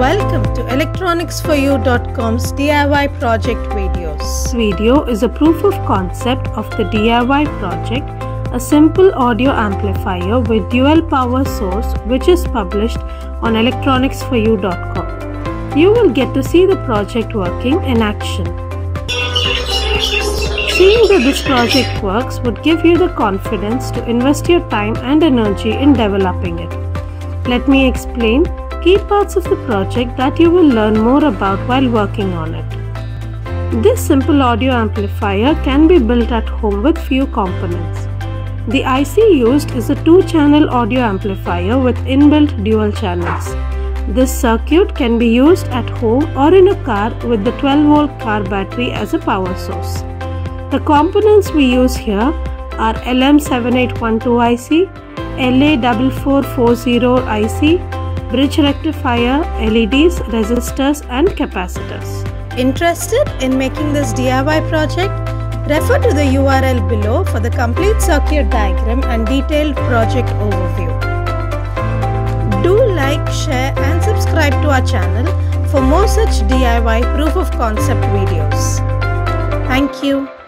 Welcome to electronicsforyou.com's DIY project videos. This video is a proof of concept of the DIY project, a simple audio amplifier with dual power source, which is published on electronicsforyou.com. You will get to see the project working in action. Seeing that this project works would give you the confidence to invest your time and energy in developing it. Let me explain key parts of the project that you will learn more about while working on it. This simple audio amplifier can be built at home with few components. The IC used is a 2-channel audio amplifier with inbuilt dual channels. This circuit can be used at home or in a car with the 12-volt car battery as a power source. The components we use here are LM7812IC, LA4440IC, bridge rectifier, LEDs, resistors and capacitors. Interested in making this DIY project? Refer to the URL below for the complete circuit diagram and detailed project overview. Do like, share and subscribe to our channel for more such DIY proof of concept videos. Thank you.